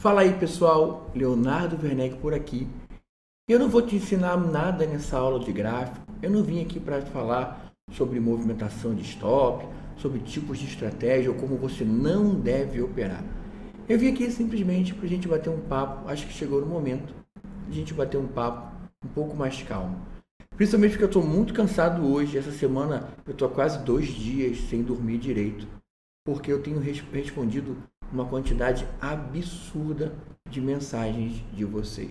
Fala aí pessoal, Leonardo Werneck por aqui. Eu não vou te ensinar nada nessa aula de gráfico, eu não vim aqui para falar sobre movimentação de stop, sobre tipos de estratégia ou como você não deve operar. Eu vim aqui simplesmente para a gente bater um papo, acho que chegou no momento, a gente bater um papo um pouco mais calmo. Principalmente porque eu estou muito cansado hoje, essa semana eu estou há quase 2 dias sem dormir direito, porque eu tenho respondido uma quantidade absurda de mensagens de vocês.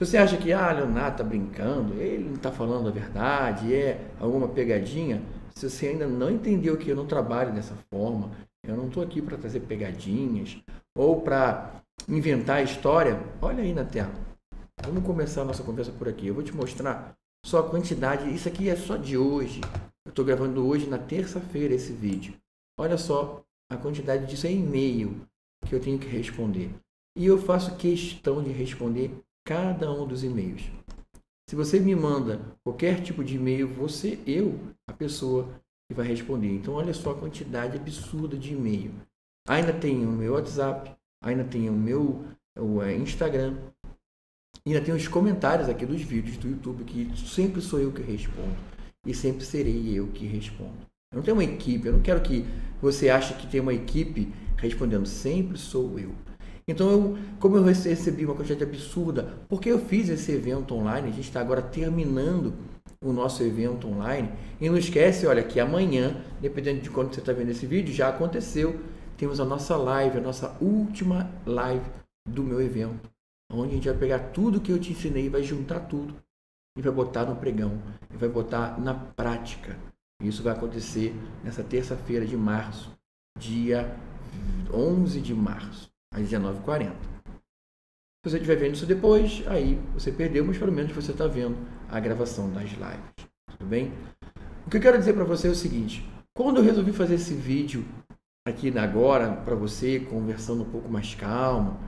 Você acha que, Leonardo está brincando, ele não está falando a verdade, é alguma pegadinha? Se você ainda não entendeu que eu não trabalho dessa forma, eu não estou aqui para trazer pegadinhas ou para inventar história, olha aí na tela. Vamos começar a nossa conversa por aqui. Eu vou te mostrar só a quantidade, isso aqui é só de hoje. Eu estou gravando hoje, na terça-feira, esse vídeo. Olha só a quantidade disso, é e-mail que eu tenho que responder. E eu faço questão de responder cada um dos e-mails. Se você me manda qualquer tipo de e-mail, a pessoa que vai responder. Então, olha só a quantidade absurda de e-mail. Ainda tem o meu WhatsApp, ainda tem o meu Instagram, ainda tem os comentários aqui dos vídeos do YouTube, que sempre sou eu que respondo. E sempre serei eu que respondo. Eu não tenho uma equipe, eu não quero que você ache que tem uma equipe respondendo, sempre sou eu. Então, como eu recebi uma quantidade absurda, porque eu fiz esse evento online, a gente está agora terminando o nosso evento online. E não esquece, olha, que amanhã, dependendo de quando você está vendo esse vídeo, já aconteceu. Temos a nossa live, a nossa última live do meu evento, onde a gente vai pegar tudo que eu te ensinei, vai juntar tudo e vai botar no pregão, e vai botar na prática. Isso vai acontecer nessa terça-feira de março, dia 11 de março, às 19h40. Se você estiver vendo isso depois, aí você perdeu, mas pelo menos você está vendo a gravação das lives, tudo bem? O que eu quero dizer para você é o seguinte, quando eu resolvi fazer esse vídeo aqui agora, para você, conversando um pouco mais calmo,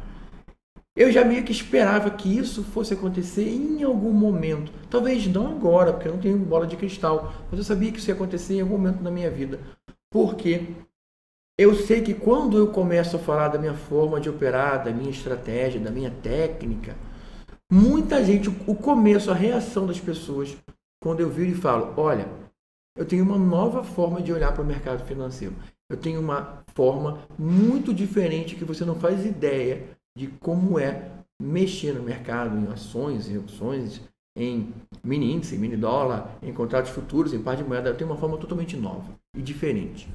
eu já meio que esperava que isso fosse acontecer em algum momento. Talvez não agora, porque eu não tenho bola de cristal. Mas eu sabia que isso ia acontecer em algum momento da minha vida. Porque eu sei que quando eu começo a falar da minha forma de operar, da minha estratégia, da minha técnica, muita gente, o começo, a reação das pessoas, quando eu viro e falo, olha, eu tenho uma nova forma de olhar para o mercado financeiro. Eu tenho uma forma muito diferente que você não faz ideia de como é mexer no mercado, em ações, em opções, em mini índice, em mini dólar, em contratos futuros, em par de moeda. Eu tenho uma forma totalmente nova e diferente.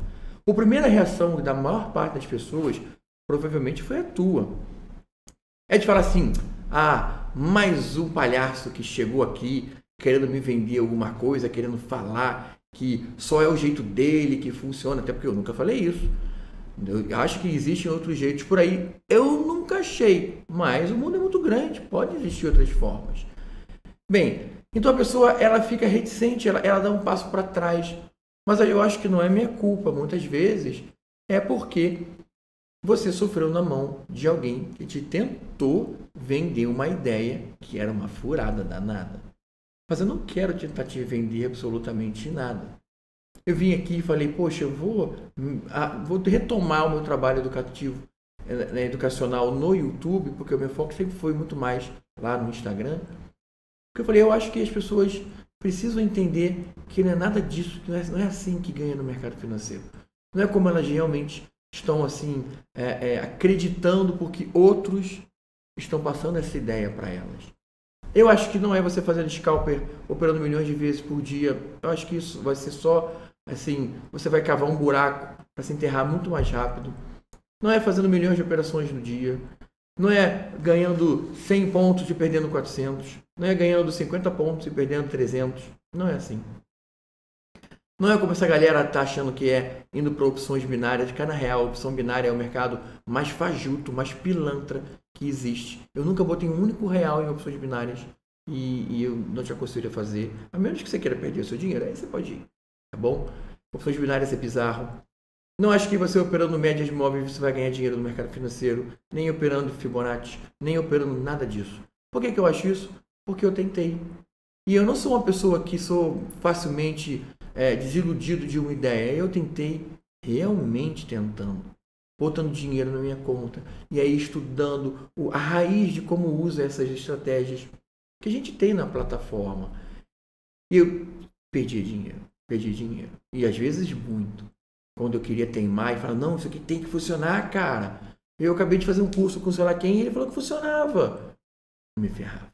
A primeira reação da maior parte das pessoas provavelmente foi a tua. É de falar assim, mais um palhaço que chegou aqui querendo me vender alguma coisa, querendo falar que só é o jeito dele que funciona, até porque eu nunca falei isso. Eu acho que existem outros jeitos por aí. Eu nunca achei, mas o mundo é muito grande, pode existir outras formas. Bem, então a pessoa ela fica reticente, ela dá um passo para trás. Mas eu acho que não é minha culpa, muitas vezes é porque você sofreu na mão de alguém que te tentou vender uma ideia que era uma furada danada. Mas eu não quero tentar te vender absolutamente nada. Eu vim aqui e falei, poxa, eu vou retomar o meu trabalho educacional no YouTube, porque o meu foco sempre foi muito mais lá no Instagram. Porque eu falei, eu acho que as pessoas precisam entender que não é nada disso, que não é assim que ganha no mercado financeiro. Não é como elas realmente estão assim acreditando porque outros estão passando essa ideia para elas. Eu acho que não é você fazer scalper operando milhões de vezes por dia. Eu acho que isso vai ser só assim, você vai cavar um buraco para se enterrar muito mais rápido. Não é fazendo milhões de operações no dia. Não é ganhando 100 pontos e perdendo 400. Não é ganhando 50 pontos e perdendo 300. Não é assim. Não é como essa galera tá achando que é indo para opções binárias. Cara, na real, a opção binária é o mercado mais fajuto, mais pilantra que existe. Eu nunca botei um único real em opções binárias e eu não te aconselho a fazer, a menos que você queira perder o seu dinheiro, aí você pode ir, tá bom? Opções binárias é bizarro. Não acho que você operando médias móveis você vai ganhar dinheiro no mercado financeiro, nem operando Fibonacci, nem operando nada disso. Por que eu acho isso? Porque eu tentei. E eu não sou uma pessoa que sou facilmente desiludido de uma ideia, eu tentei, realmente tentando. botando dinheiro na minha conta, e aí estudando a raiz de como usa essas estratégias que a gente tem na plataforma. E eu perdi dinheiro, e às vezes muito, quando eu queria teimar e falar, não, isso aqui tem que funcionar, cara. Eu acabei de fazer um curso com sei lá quem e ele falou que funcionava. Me ferrava.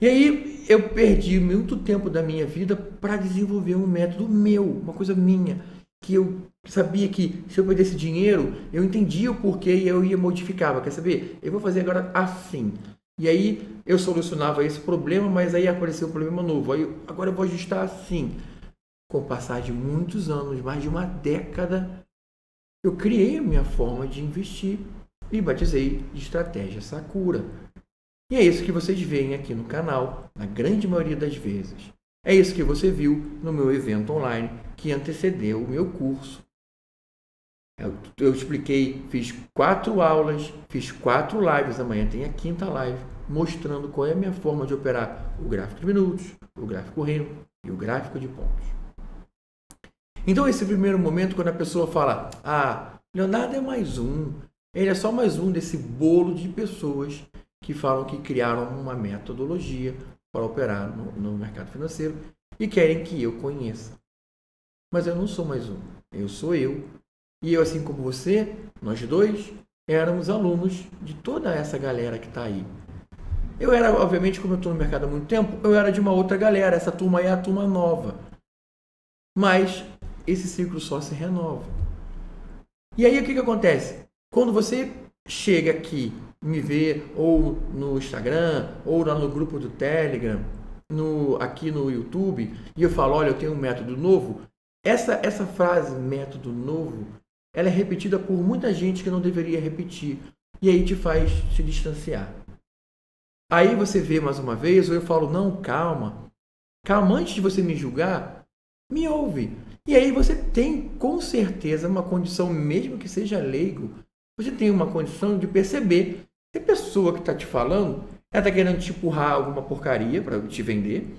E aí eu perdi muito tempo da minha vida para desenvolver um método meu, uma coisa minha, que eu sabia que se eu perdesse dinheiro, eu entendia o porquê e eu ia modificava. Quer saber? Eu vou fazer agora assim. E aí eu solucionava esse problema, mas aí apareceu um problema novo. Aí agora eu vou ajustar assim. Com o passar de muitos anos, mais de uma década, eu criei a minha forma de investir e batizei de Estratégia Sakura. E é isso que vocês veem aqui no canal, na grande maioria das vezes. É isso que você viu no meu evento online que antecedeu o meu curso. Eu expliquei, fiz 4 aulas, fiz 4 lives, amanhã tem a 5ª live, mostrando qual é a minha forma de operar o gráfico de minutos, o gráfico Renko e o gráfico de pontos. Então esse primeiro momento, quando a pessoa fala, ah, Leonardo é mais um, ele é só mais um desse bolo de pessoas que falam que criaram uma metodologia para operar no mercado financeiro e querem que eu conheça. Mas eu não sou mais um, eu sou eu. E eu, assim como você, nós dois, éramos alunos de toda essa galera que está aí. Eu era, obviamente, como eu estou no mercado há muito tempo, eu era de uma outra galera, essa turma aí é a turma nova. Mas esse ciclo só se renova. E aí o que acontece? Quando você chega aqui, me vê ou no Instagram, ou lá no grupo do Telegram, aqui no YouTube, e eu falo, olha, eu tenho um método novo, essa frase, método novo, ela é repetida por muita gente que não deveria repetir, e aí te faz se distanciar. Aí você vê mais uma vez, ou eu falo, não, calma, calma, antes de você me julgar, me ouve. E aí você tem, com certeza, uma condição, mesmo que seja leigo, você tem uma condição de perceber se a pessoa que está te falando, ela está querendo te empurrar alguma porcaria para te vender,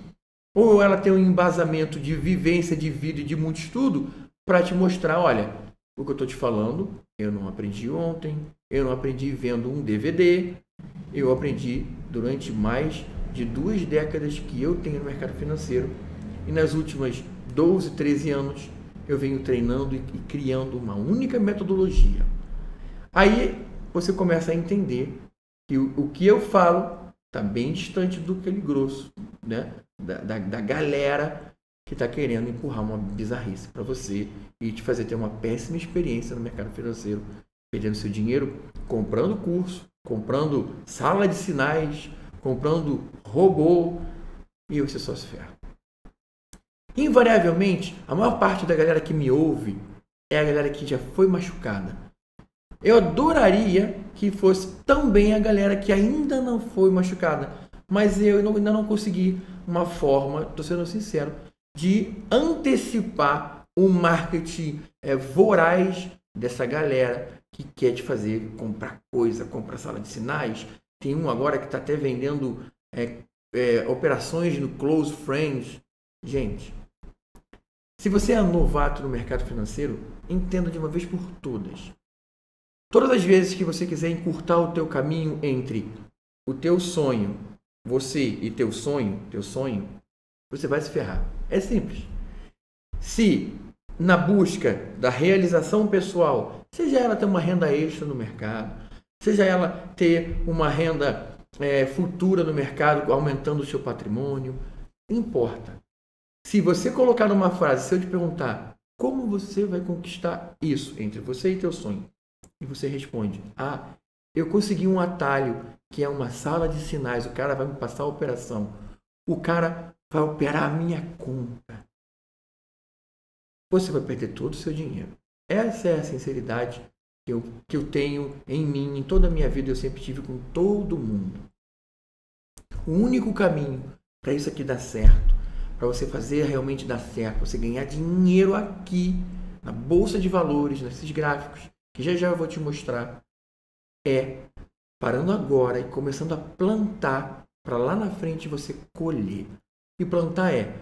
ou ela tem um embasamento de vivência, de vida e de muito estudo para te mostrar, olha, o que eu estou te falando, eu não aprendi ontem, eu não aprendi vendo um DVD, eu aprendi durante mais de 2 décadas que eu tenho no mercado financeiro, e nas últimas 12, 13 anos, eu venho treinando e criando uma única metodologia. Aí você começa a entender que o que eu falo está bem distante do aquele grosso, né? Da galera que está querendo empurrar uma bizarrice para você e te fazer ter uma péssima experiência no mercado financeiro, perdendo seu dinheiro, comprando curso, comprando sala de sinais, comprando robô, e você só se ferra. Invariavelmente, a maior parte da galera que me ouve é a galera que já foi machucada. Eu adoraria que fosse também a galera que ainda não foi machucada, mas eu ainda não consegui uma forma, estou sendo sincero, de antecipar o marketing voraz dessa galera que quer te fazer comprar coisa, comprar sala de sinais. Tem um agora que está até vendendo operações no Close Friends. Gente, se você é novato no mercado financeiro, entenda de uma vez por todas. Todas as vezes que você quiser encurtar o teu caminho entre o teu sonho, você e teu sonho, você vai se ferrar. É simples. Se na busca da realização pessoal, seja ela ter uma renda extra no mercado, seja ela ter uma renda futura no mercado, aumentando o seu patrimônio, não importa. Se você colocar numa frase, se eu te perguntar como você vai conquistar isso entre você e teu sonho, e você responde, ah, eu consegui um atalho que é uma sala de sinais, o cara vai me passar a operação, o cara vai operar a minha conta, você vai perder todo o seu dinheiro. Essa é a sinceridade que eu tenho em mim, em toda a minha vida, eu sempre tive com todo mundo. O único caminho para isso aqui dar certo, para você fazer realmente dar certo, você ganhar dinheiro aqui, na Bolsa de Valores, nesses gráficos, que já eu vou te mostrar, é parando agora e começando a plantar para lá na frente você colher. E plantar é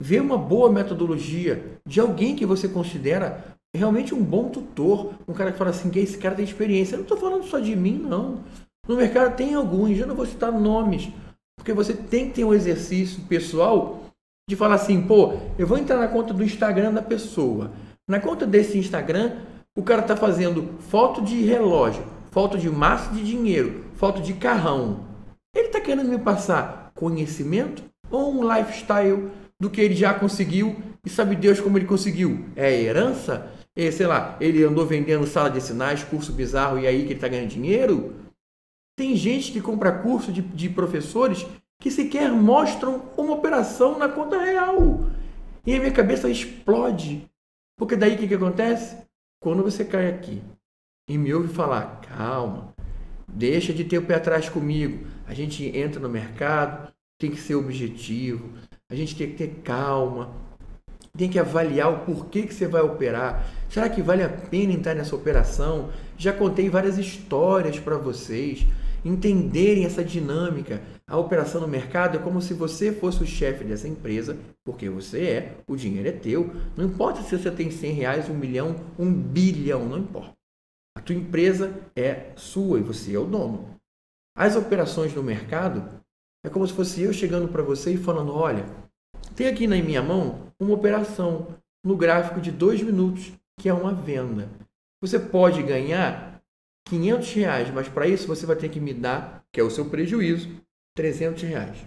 ver uma boa metodologia de alguém que você considera realmente um bom tutor, um cara que fala assim, que esse cara tem experiência. Eu não estou falando só de mim, não. No mercado tem alguns, eu não vou citar nomes, porque você tem que ter um exercício pessoal de falar assim, pô, eu vou entrar na conta do Instagram da pessoa. Na conta desse Instagram, o cara está fazendo foto de relógio, foto de massa de dinheiro, foto de carrão. Ele está querendo me passar conhecimento ou um lifestyle do que ele já conseguiu e sabe Deus como ele conseguiu? É herança? É, sei lá, ele andou vendendo sala de sinais, curso bizarro e aí que ele está ganhando dinheiro? Tem gente que compra curso de professores que sequer mostram uma operação na conta real. E a minha cabeça explode. Porque daí o que acontece? Quando você cai aqui e me ouve falar, calma, deixa de ter o pé atrás comigo. A gente entra no mercado, tem que ser objetivo, a gente tem que ter calma, tem que avaliar o porquê que você vai operar. Será que vale a pena entrar nessa operação? Já contei várias histórias para vocês entenderem essa dinâmica. A operação no mercado é como se você fosse o chefe dessa empresa, porque você é, o dinheiro é teu. Não importa se você tem 100 reais, 1 milhão, 1 bilhão, não importa. A tua empresa é sua e você é o dono. As operações no mercado é como se fosse eu chegando para você e falando, olha, tem aqui na minha mão uma operação no gráfico de 2 minutos, que é uma venda. Você pode ganhar 500 reais, mas para isso você vai ter que me dar, que é o seu prejuízo, 300 reais.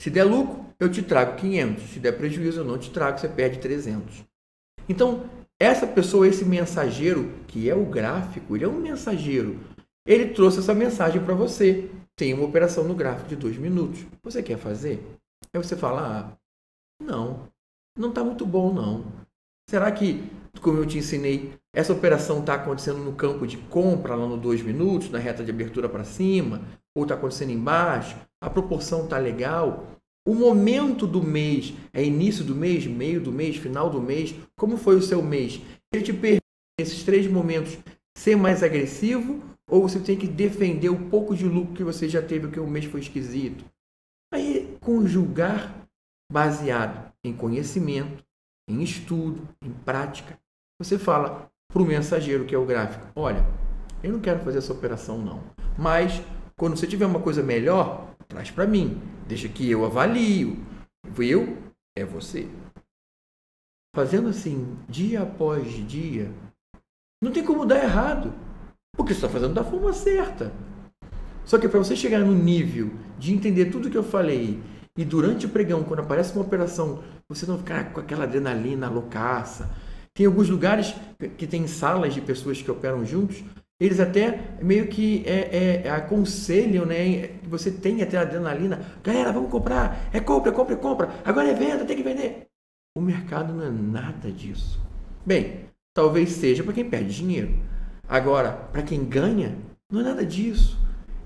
Se der lucro, eu te trago 500. Se der prejuízo, eu não te trago, você perde 300. Então, essa pessoa, esse mensageiro, que é o gráfico, ele é um mensageiro. Ele trouxe essa mensagem para você. Tem uma operação no gráfico de 2 minutos. Você quer fazer? Aí você fala, ah, não está muito bom, não. Será que, como eu te ensinei, essa operação está acontecendo no campo de compra, lá no 2 minutos, na reta de abertura para cima, ou está acontecendo embaixo? A proporção está legal? O momento do mês é início do mês, meio do mês, final do mês? Como foi o seu mês? Ele te permite, nesses 3 momentos, ser mais agressivo, ou você tem que defender o pouco de lucro que você já teve, porque o mês foi esquisito? Aí, conjugar baseado em conhecimento, em estudo, em prática, você fala para o mensageiro, que é o gráfico, olha, eu não quero fazer essa operação não, mas quando você tiver uma coisa melhor, traz para mim, deixa que eu avalio. Eu é você. Fazendo assim, dia após dia, não tem como dar errado, porque você está fazendo da forma certa. Só que para você chegar no nível de entender tudo que eu falei, e durante o pregão, quando aparece uma operação, você não ficar com aquela adrenalina loucaça. Tem alguns lugares que tem salas de pessoas que operam juntos, eles até meio que aconselham, né? Você tem até adrenalina. Galera, vamos comprar. É compra, compra, compra. Agora é venda, tem que vender. O mercado não é nada disso. Bem, talvez seja para quem perde dinheiro. Agora, para quem ganha, não é nada disso.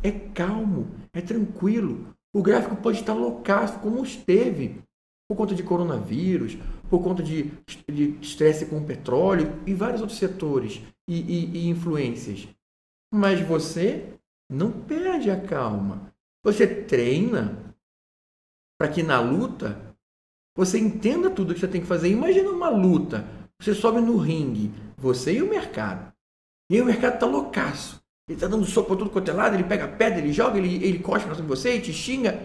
É calmo, é tranquilo. O gráfico pode estar loucaço, como esteve, por conta de coronavírus, por conta de estresse com o petróleo e vários outros setores e influências. Mas você não perde a calma. Você treina para que na luta você entenda tudo que você tem que fazer. Imagina uma luta. Você sobe no ringue, você e o mercado. E aí o mercado está loucaço. Ele está dando soco para tudo quanto é lado, ele pega a pedra, ele joga, ele cospe em você e te xinga.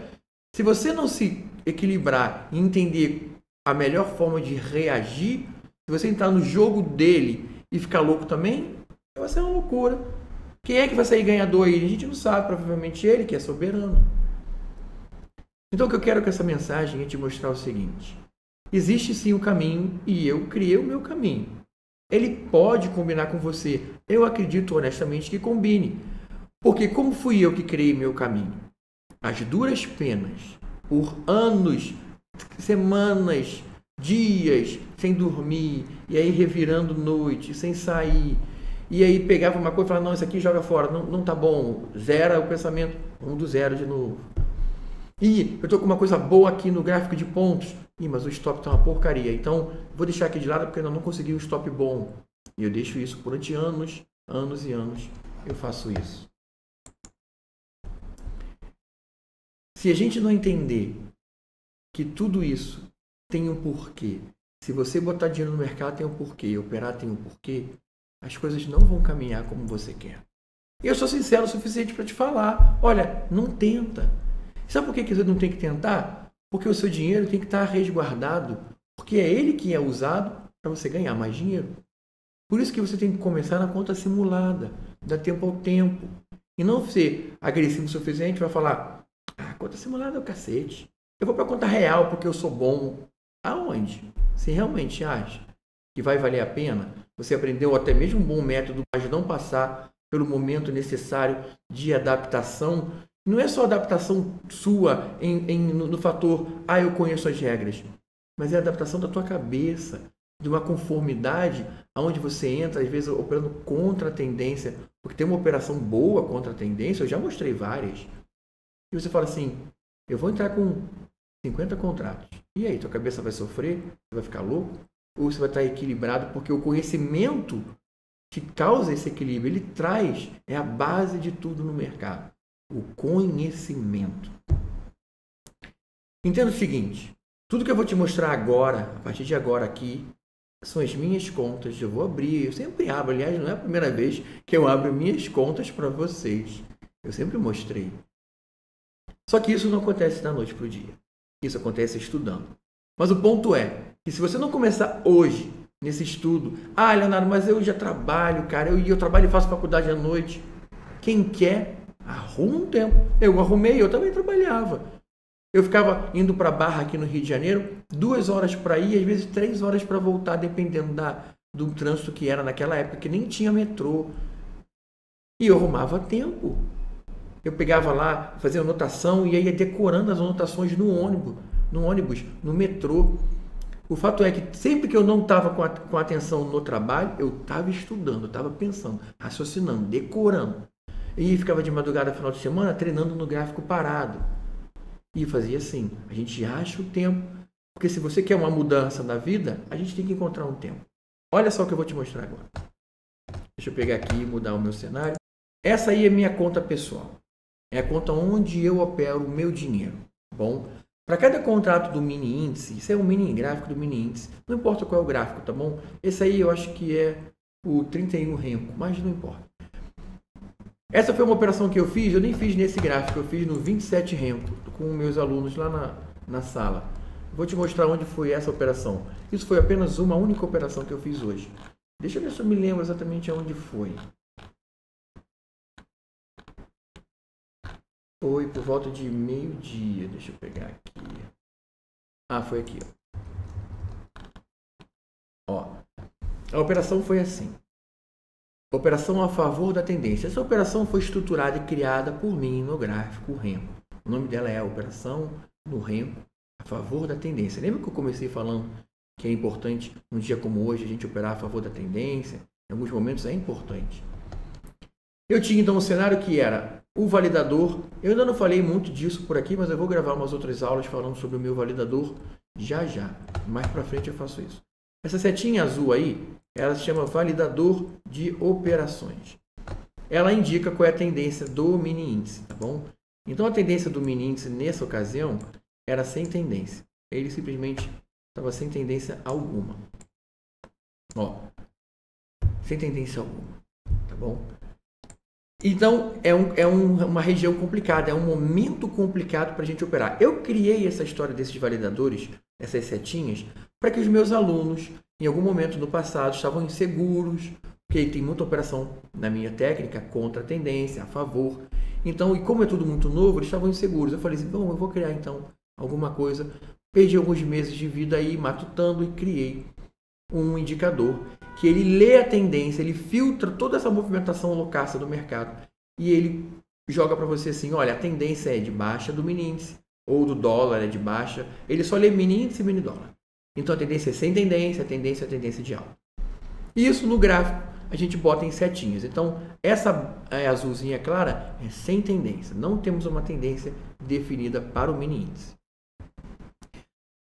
Se você não se equilibrar e entender a melhor forma de reagir, se você entrar no jogo dele e ficar louco também, vai ser uma loucura. Quem é que vai sair ganhador aí? A gente não sabe, provavelmente ele, que é soberano. Então o que eu quero com essa mensagem é te mostrar o seguinte. Existe sim um caminho e eu criei o meu caminho. Ele pode combinar com você. Eu acredito honestamente que combine. Porque como fui eu que criei meu caminho? As duras penas, por anos, semanas, dias, sem dormir, e aí revirando noite, sem sair, e aí pegava uma coisa e falava, não, isso aqui joga fora, não tá bom, zera o pensamento, vamos do zero de novo. E eu tô com uma coisa boa aqui no gráfico de pontos. Ih, mas o stop tá uma porcaria, então vou deixar aqui de lado porque eu não consegui um stop bom. E eu deixo isso durante anos, anos e anos, eu faço isso. Se a gente não entender que tudo isso tem um porquê, Se você botar dinheiro no mercado tem um porquê, operar tem um porquê, as coisas não vão caminhar como você quer. E eu sou sincero o suficiente para te falar, olha, não tenta. Sabe por que você não tem que tentar? Porque o seu dinheiro tem que estar resguardado, porque é ele que é usado para você ganhar mais dinheiro. Por isso que você tem que começar na conta simulada, dá tempo ao tempo. E não ser agressivo o suficiente para falar, ah, conta simulada é o cacete. Eu vou para a conta real porque eu sou bom. Aonde? Você realmente acha que vai valer a pena? Você aprendeu até mesmo um bom método, mas não passar pelo momento necessário de adaptação. Não é só adaptação sua no fator, ah, eu conheço as regras. Mas é a adaptação da tua cabeça, de uma conformidade, aonde você entra, às vezes, operando contra a tendência. Porque tem uma operação boa contra a tendência, eu já mostrei várias. E você fala assim, eu vou entrar com 50 contratos. E aí, tua cabeça vai sofrer? Você vai ficar louco? Ou você vai estar equilibrado? Porque o conhecimento que causa esse equilíbrio, ele traz, é a base de tudo no mercado. O conhecimento. Entenda o seguinte, tudo que eu vou te mostrar agora, a partir de agora aqui, são as minhas contas. Eu vou abrir, eu sempre abro, aliás, não é a primeira vez que eu abro minhas contas para vocês. Eu sempre mostrei. Só que isso não acontece da noite para o dia. Isso acontece estudando. Mas o ponto é que se você não começar hoje nesse estudo, ah, Leonardo, mas eu já trabalho, cara, eu trabalho e faço faculdade à noite. Quem quer, arruma um tempo. Eu arrumei, eu também trabalhava. Eu ficava indo para a Barra aqui no Rio de Janeiro, 2 horas para ir, às vezes 3 horas para voltar, dependendo do trânsito que era naquela época, que nem tinha metrô. E eu arrumava tempo. Eu pegava lá, fazia anotação e ia decorando as anotações no ônibus, no metrô. O fato é que sempre que eu não estava com atenção no trabalho, eu estava estudando, estava pensando, raciocinando, decorando. E ficava de madrugada, final de semana, treinando no gráfico parado. E fazia assim, a gente acha o tempo. Porque se você quer uma mudança na vida, a gente tem que encontrar um tempo. Olha só o que eu vou te mostrar agora. Deixa eu pegar aqui e mudar o meu cenário. Essa aí é minha conta pessoal. É a conta onde eu opero o meu dinheiro. Bom, para cada contrato do mini índice, isso é um mini gráfico do mini índice, não importa qual é o gráfico, tá bom? Esse aí eu acho que é o 31 Renko, mas não importa. Essa foi uma operação que eu fiz, eu nem fiz nesse gráfico, eu fiz no 27 Renko, com meus alunos lá na sala. Vou te mostrar onde foi essa operação. Isso foi apenas uma única operação que eu fiz hoje. Deixa eu ver se eu me lembro exatamente aonde foi. Foi por volta de meio-dia. Deixa eu pegar aqui. Ah, foi aqui. Ó. A operação foi assim. Operação a favor da tendência. Essa operação foi estruturada e criada por mim no gráfico Renko. O nome dela é Operação no Renko a favor da tendência. Lembra que eu comecei falando que é importante, um dia como hoje, a gente operar a favor da tendência? Em alguns momentos é importante. Eu tinha então um cenário que era o validador. Eu ainda não falei muito disso por aqui, mas eu vou gravar umas outras aulas falando sobre o meu validador já já. Mais para frente eu faço isso. Essa setinha azul aí, ela se chama validador de operações. Ela indica qual é a tendência do mini índice, tá bom? Então a tendência do mini índice nessa ocasião era sem tendência. Ele simplesmente estava sem tendência alguma. Ó, sem tendência alguma, tá bom? Então, é uma região complicada, é um momento complicado para a gente operar. Eu criei essa história desses validadores, essas setinhas, para que os meus alunos, em algum momento no passado, estavam inseguros, porque tem muita operação na minha técnica contra a tendência, a favor. Então, e como é tudo muito novo, eles estavam inseguros. Eu falei assim, bom, eu vou criar então alguma coisa. Perdi alguns meses de vida aí, matutando, e criei um indicador que ele lê a tendência, ele filtra toda essa movimentação loucaça do mercado e ele joga para você assim, olha, a tendência é de baixa do mini índice ou do dólar é de baixa, ele só lê mini índice e mini dólar. Então a tendência é sem tendência, a tendência é a tendência de alta. E isso no gráfico a gente bota em setinhas. Então essa azulzinha clara é sem tendência, não temos uma tendência definida para o mini índice.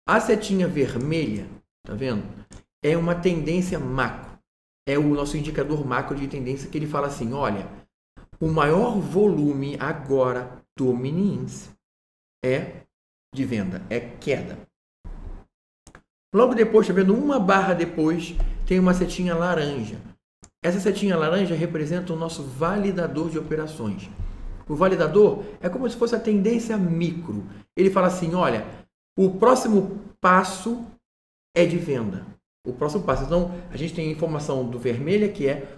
A setinha vermelha, tá vendo? É uma tendência macro. É o nosso indicador macro de tendência que ele fala assim, olha, o maior volume agora do mini índice é de venda, é queda. Logo depois, tá vendo? Uma barra depois, tem uma setinha laranja. Essa setinha laranja representa o nosso validador de operações. O validador é como se fosse a tendência micro. Ele fala assim, olha, o próximo passo é de venda. O próximo passo. Então, a gente tem informação do vermelho, que é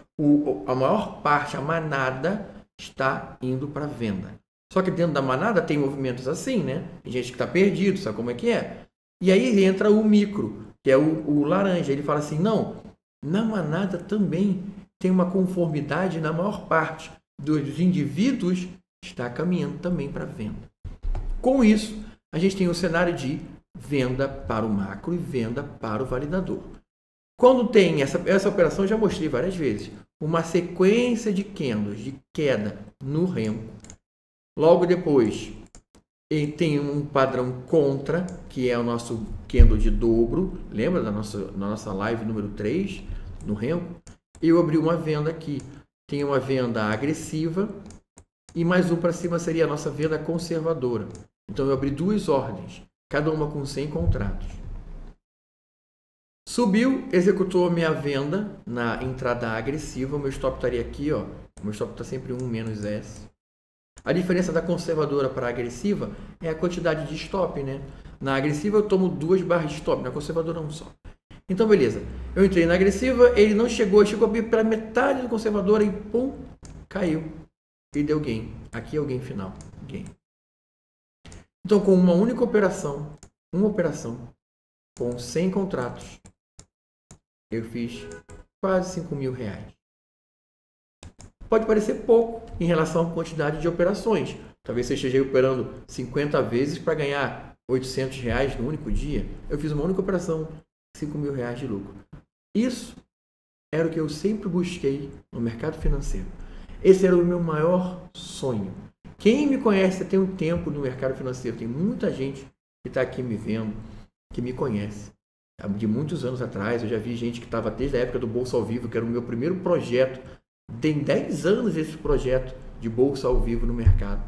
a maior parte, a manada, está indo para venda. Só que dentro da manada tem movimentos assim, né? Tem gente que está perdido, sabe como é que é? E aí entra o micro, que é o laranja. Ele fala assim, não, na manada também tem uma conformidade na maior parte dos indivíduos está caminhando também para venda. Com isso, a gente tem um cenário de venda para o macro e venda para o validador. Quando tem essa operação, já mostrei várias vezes, uma sequência de candles de queda no Renko. Logo depois, ele tem um padrão contra, que é o nosso candle de dobro. Lembra da nossa live número 3 no Renko? Eu abri uma venda aqui. Tem uma venda agressiva e mais um para cima seria a nossa venda conservadora. Então eu abri duas ordens, cada uma com 100 contratos. Subiu, executou a minha venda na entrada agressiva. O meu stop estaria aqui, ó. O meu stop está sempre 1 menos S. A diferença da conservadora para a agressiva é a quantidade de stop, né? Na agressiva eu tomo 2 barras de stop, na conservadora um só. Então, beleza. Eu entrei na agressiva, ele não chegou, chegou para metade do conservador e pum, caiu. E deu gain. Aqui é o gain final. Gain. Então, com uma única operação, com 100 contratos, eu fiz quase 5 mil reais. Pode parecer pouco em relação à quantidade de operações. Talvez você esteja operando 50 vezes para ganhar 800 reais no único dia. Eu fiz uma única operação. 5 mil reais de lucro. Isso era o que eu sempre busquei no mercado financeiro. Esse era o meu maior sonho. Quem me conhece tem um tempo no mercado financeiro. Tem muita gente que está aqui me vendo, que me conhece. De muitos anos atrás, eu já vi gente que estava desde a época do Bolsa ao Vivo, que era o meu primeiro projeto. Tem 10 anos esse projeto de Bolsa ao Vivo no mercado.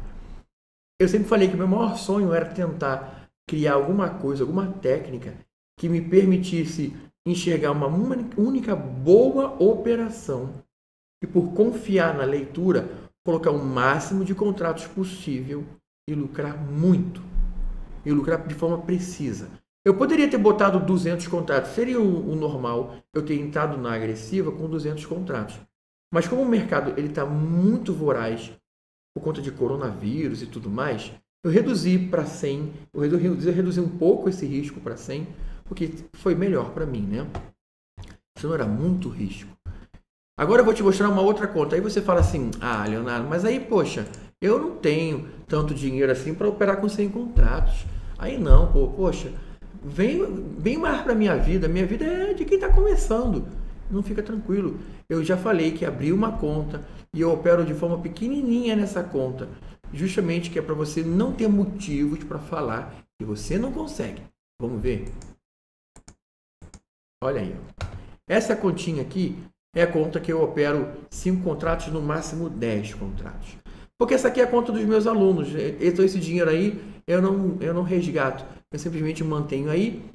Eu sempre falei que o meu maior sonho era tentar criar alguma coisa, alguma técnica que me permitisse enxergar uma única boa operação e, por confiar na leitura, colocar o máximo de contratos possível e lucrar muito, e lucrar de forma precisa. Eu poderia ter botado 200 contratos, seria o normal eu ter entrado na agressiva com 200 contratos. Mas como o mercado está muito voraz por conta de coronavírus e tudo mais, eu reduzi para 100, eu reduzi um pouco esse risco para 100, porque foi melhor para mim, né? Isso não era muito risco. Agora eu vou te mostrar uma outra conta. Aí você fala assim, ah, Leonardo, mas aí, poxa, eu não tenho tanto dinheiro assim para operar com 100 contratos. Aí não, pô, poxa, vem mais para minha vida. Minha vida é de quem está começando. Não fica tranquilo. Eu já falei que abri uma conta e eu opero de forma pequenininha nessa conta. Justamente que é para você não ter motivos para falar que você não consegue. Vamos ver? Olha aí, essa continha aqui é a conta que eu opero 5 contratos, no máximo 10 contratos. Porque essa aqui é a conta dos meus alunos, então esse dinheiro aí eu não resgato, eu simplesmente mantenho aí.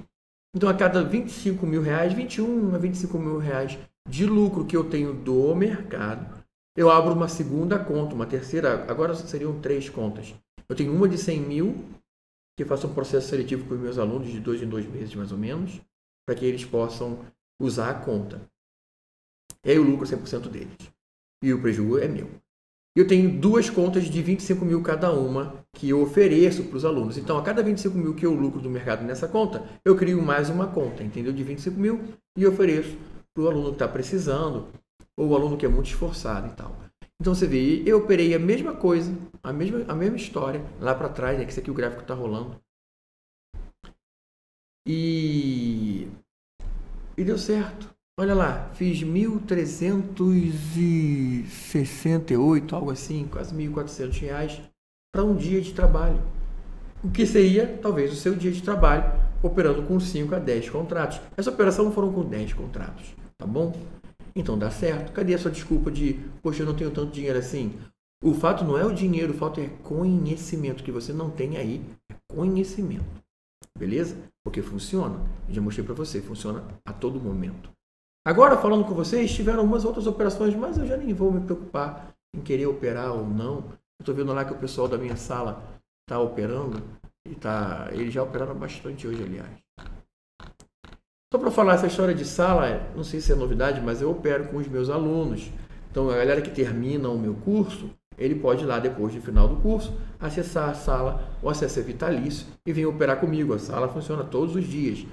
Então a cada 25 mil reais, 21 a 25 mil reais de lucro que eu tenho do mercado, eu abro uma segunda conta, uma terceira, agora seriam 3 contas. Eu tenho uma de 100 mil, que faço um processo seletivo com os meus alunos de 2 em 2 meses mais ou menos, para que eles possam usar a conta. E aí o lucro é 100% deles. E o prejuízo é meu. Eu tenho 2 contas de 25 mil cada uma que eu ofereço para os alunos. Então, a cada 25 mil que eu lucro do mercado nessa conta, eu crio mais uma conta, entendeu? De 25 mil e ofereço para o aluno que está precisando ou o aluno que é muito esforçado e tal. Então, você vê, eu operei a mesma coisa, a mesma história lá para trás, né? Que isso aqui o gráfico está rolando. E deu certo. Olha lá, fiz 1.368, algo assim, quase 1.400 reais para um dia de trabalho. O que seria, talvez, o seu dia de trabalho, operando com 5 a 10 contratos. Essa operação foram com 10 contratos, tá bom? Então dá certo. Cadê a sua desculpa de, poxa, eu não tenho tanto dinheiro assim? O fato não é o dinheiro, o fato é conhecimento, que você não tem aí, é conhecimento. beleza? Porque funciona, eu já mostrei para você, funciona a todo momento. Agora, falando com vocês, tiveram algumas outras operações, mas eu já nem vou me preocupar em querer operar ou não. Eu estou vendo lá que o pessoal da minha sala está operando, e tá, eles já operaram bastante hoje, aliás. Só para falar, essa história de sala, não sei se é novidade, mas eu opero com os meus alunos. Então, a galera que termina o meu curso, ele pode ir lá depois do final do curso, acessar a sala, o acesso é vitalício, e vem operar comigo. A sala funciona todos os dias.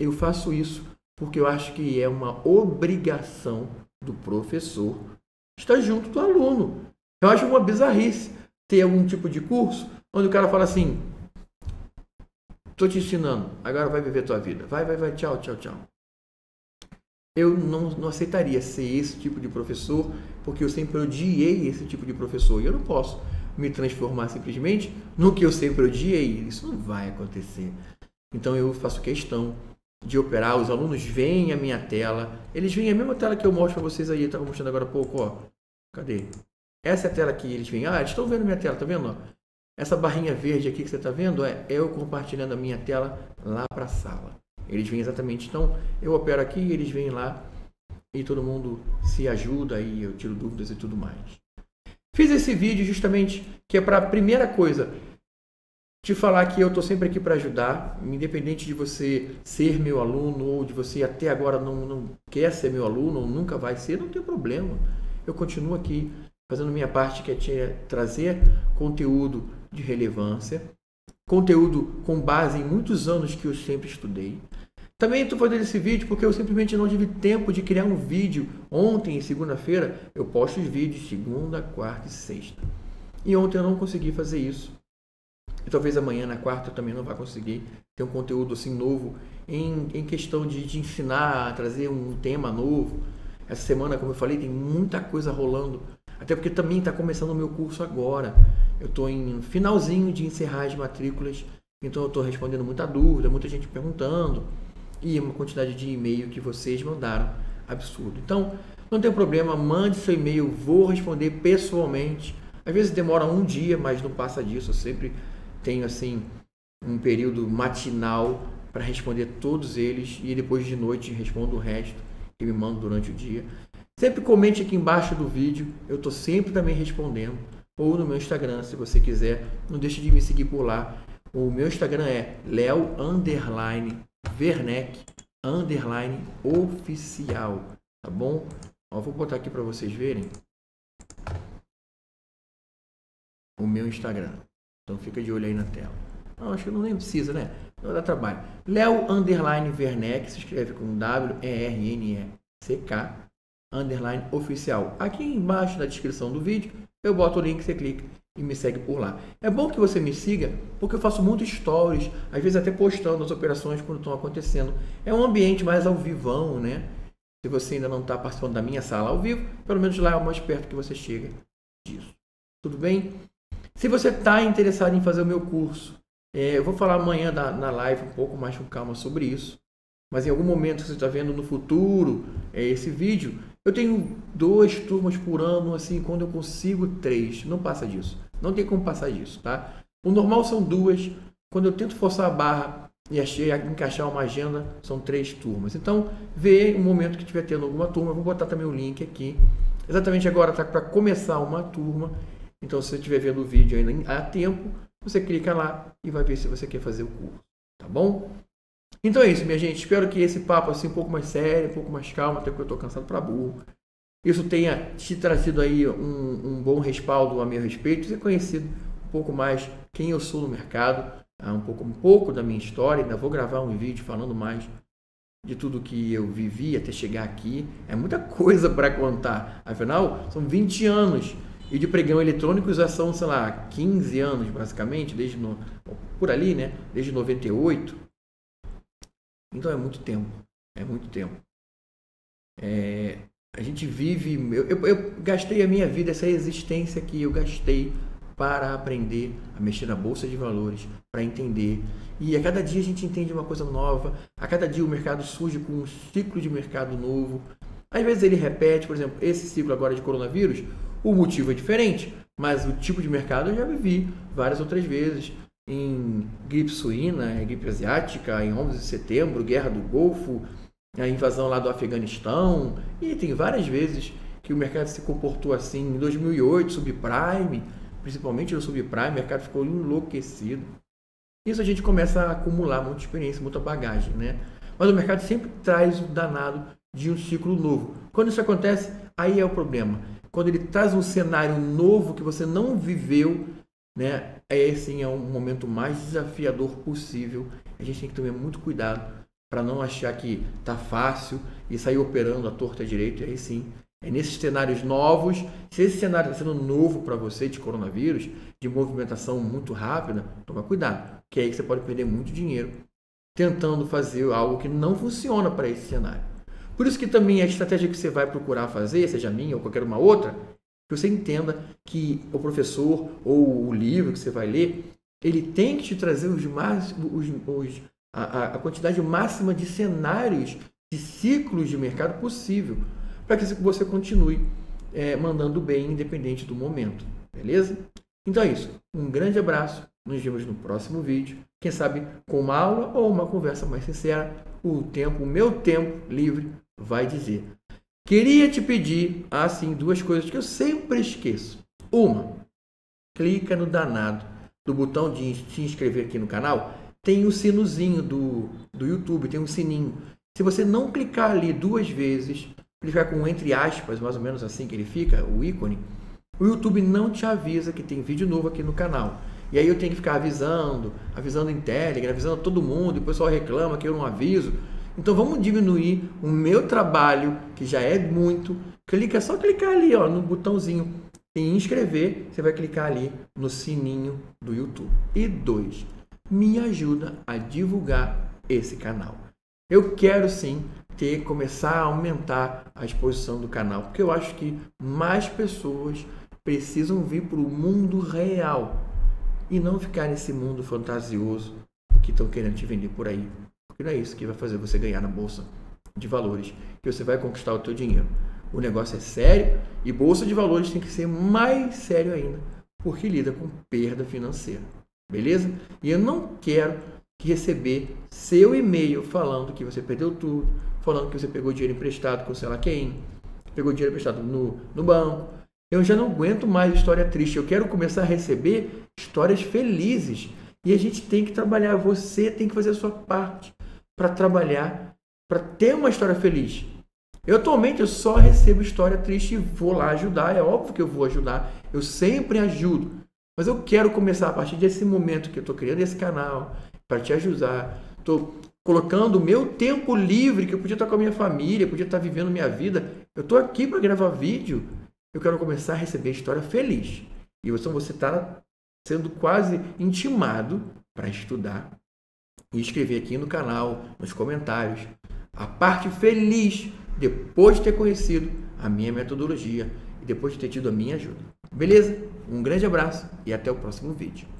Eu faço isso porque eu acho que é uma obrigação do professor estar junto do aluno. Eu acho uma bizarrice ter algum tipo de curso onde o cara fala assim, estou te ensinando, agora vai viver tua vida. Vai, tchau, tchau, tchau. Eu não aceitaria ser esse tipo de professor, porque eu sempre odiei esse tipo de professor. E eu não posso me transformar simplesmente no que eu sempre odiei. Isso não vai acontecer. Então eu faço questão de operar. Os alunos veem a minha tela. Eles veem a mesma tela que eu mostro para vocês aí. Eu estava mostrando agora há pouco. Ó. Cadê? Essa é a tela que eles veem. Ah, eles estão vendo minha tela. Tá vendo? Ó. Essa barrinha verde aqui que você está vendo é eu compartilhando a minha tela lá para a sala. Eles vêm exatamente, então eu opero aqui, eles vêm lá e todo mundo se ajuda e eu tiro dúvidas e tudo mais. Fiz esse vídeo justamente que é para a primeira coisa, te falar que eu estou sempre aqui para ajudar, independente de você ser meu aluno ou de você até agora não quer ser meu aluno ou nunca vai ser, não tem problema. Eu continuo aqui fazendo minha parte, que é te trazer conteúdo de relevância, conteúdo com base em muitos anos que eu sempre estudei. Também estou fazendo esse vídeo porque eu simplesmente não tive tempo de criar um vídeo. Ontem, segunda-feira, eu posto os vídeos segunda, quarta e sexta. E ontem eu não consegui fazer isso. E talvez amanhã, na quarta, eu também não vá conseguir ter um conteúdo assim novo em questão de ensinar, trazer um tema novo. Essa semana, como eu falei, tem muita coisa rolando. Até porque também está começando o meu curso agora. Eu estou em finalzinho de encerrar as matrículas. Então eu estou respondendo muita dúvida, muita gente perguntando. E uma quantidade de e-mail que vocês mandaram. Absurdo. Então, não tem problema. Mande seu e-mail. Vou responder pessoalmente. Às vezes demora um dia, mas não passa disso. Eu sempre tenho assim um período matinal para responder todos eles. E depois de noite respondo o resto que me mandam durante o dia. Sempre comente aqui embaixo do vídeo, eu estou sempre também respondendo, ou no meu Instagram, se você quiser, não deixe de me seguir por lá. O meu Instagram é leo_werneck_oficial, tá bom? Ó, vou botar aqui para vocês verem o meu Instagram, então fica de olho aí na tela. Não, acho que não nem precisa, né? Não dá trabalho. leo_werneck, se escreve com W-E-R-N-E-C-K. _oficial. Aqui embaixo na descrição do vídeo eu boto o link, você clica e me segue por lá. É bom que você me siga porque eu faço muitos stories, às vezes até postando as operações quando estão acontecendo. É um ambiente mais ao vivão, né? Se você ainda não está participando da minha sala ao vivo, pelo menos lá é o mais perto que você chega disso. Tudo bem? Se você está interessado em fazer o meu curso, eu vou falar amanhã na live um pouco mais com calma sobre isso. Mas em algum momento você está vendo no futuro esse vídeo, eu tenho 2 turmas por ano, assim, quando eu consigo 3. Não passa disso. Não tem como passar disso, tá? O normal são 2. Quando eu tento forçar a barra e encaixar uma agenda, são 3 turmas. Então, vê o momento que estiver tendo alguma turma. Eu vou botar também o link aqui. Exatamente agora está para começar uma turma. Então, se você estiver vendo o vídeo ainda há tempo, você clica lá e vai ver se você quer fazer o curso, tá bom? Então é isso, minha gente. Espero que esse papo assim um pouco mais sério, um pouco mais calmo, até porque eu estou cansado para burro, isso tenha te trazido aí um bom respaldo a meu respeito, ter conhecido um pouco mais quem eu sou no mercado, um pouco da minha história. Ainda vou gravar um vídeo falando mais de tudo que eu vivi até chegar aqui. É muita coisa para contar. Afinal, são 20 anos. E de pregão eletrônico já são, sei lá, 15 anos basicamente, desde por ali, né? Desde 98. Então é muito tempo, é muito tempo. A gente vive... Eu gastei a minha vida, essa existência que eu gastei para aprender a mexer na Bolsa de Valores, para entender. E a cada dia a gente entende uma coisa nova, a cada dia o mercado surge com um ciclo de mercado novo. Às vezes ele repete, por exemplo, esse ciclo agora de coronavírus, o motivo é diferente, mas o tipo de mercado eu já vivi várias outras vezes. em gripe suína, gripe asiática, em 11 de setembro, guerra do Golfo, a invasão lá do Afeganistão, e tem várias vezes que o mercado se comportou assim. Em 2008, subprime, principalmente no subprime, o mercado ficou enlouquecido. Isso a gente começa a acumular muita experiência, muita bagagem, né? Mas o mercado sempre traz o danado de um ciclo novo. Quando isso acontece, aí é o problema. Quando ele traz um cenário novo que você não viveu, né? Aí sim é um momento mais desafiador possível. A gente tem que tomar muito cuidado para não achar que tá fácil e sair operando à torta e à direita. Aí sim, é nesses cenários novos. Se esse cenário está sendo novo para você, de coronavírus, de movimentação muito rápida, toma cuidado, que é aí que você pode perder muito dinheiro tentando fazer algo que não funciona para esse cenário. Por isso que também a estratégia que você vai procurar fazer, seja minha ou qualquer uma outra, que você entenda que o professor ou o livro que você vai ler, ele tem que te trazer a quantidade máxima de cenários, de ciclos de mercado possível, para que você continue mandando bem, independente do momento. Beleza? Então é isso. Um grande abraço. Nos vemos no próximo vídeo. Quem sabe com uma aula ou uma conversa mais sincera. O tempo, o meu tempo livre vai dizer. Queria te pedir, assim, duas coisas que eu sempre esqueço. Uma, clica no danado do botão de se inscrever aqui no canal. Tem o sinozinho do YouTube, tem um sininho. Se você não clicar ali duas vezes, clicar com entre aspas, mais ou menos assim que ele fica, o ícone, o YouTube não te avisa que tem vídeo novo aqui no canal. E aí eu tenho que ficar avisando em Telegram, avisando todo mundo, e o pessoal reclama que eu não aviso. Então vamos diminuir o meu trabalho, que já é muito. Clica, é só clicar ali, ó, no botãozinho em inscrever, você vai clicar ali no sininho do YouTube. E dois, me ajuda a divulgar esse canal. Eu quero sim começar a aumentar a exposição do canal, porque eu acho que mais pessoas precisam vir para o mundo real e não ficar nesse mundo fantasioso que estão querendo te vender por aí, porque não é isso que vai fazer você ganhar na bolsa de valores, que você vai conquistar o teu dinheiro. O negócio é sério e bolsa de valores tem que ser mais sério ainda, porque lida com perda financeira. Beleza? E eu não quero que receber seu e-mail falando que você perdeu tudo, falando que você pegou dinheiro emprestado com sei lá quem, pegou dinheiro emprestado no banco. Eu já não aguento mais história triste. Eu quero começar a receber histórias felizes. E a gente tem que trabalhar. Você tem que fazer a sua parte para trabalhar, para ter uma história feliz. Eu atualmente só recebo história triste e vou lá ajudar. É óbvio que eu vou ajudar. Eu sempre ajudo. Mas eu quero começar a partir desse momento que eu estou criando esse canal para te ajudar. Estou colocando o meu tempo livre, que eu podia estar com a minha família, podia estar vivendo minha vida. Eu estou aqui para gravar vídeo. Eu quero começar a receber história feliz. E você está sendo quase intimado para estudar e escrever aqui no canal, nos comentários, a parte feliz depois de ter conhecido a minha metodologia e depois de ter tido a minha ajuda. Beleza? Um grande abraço e até o próximo vídeo.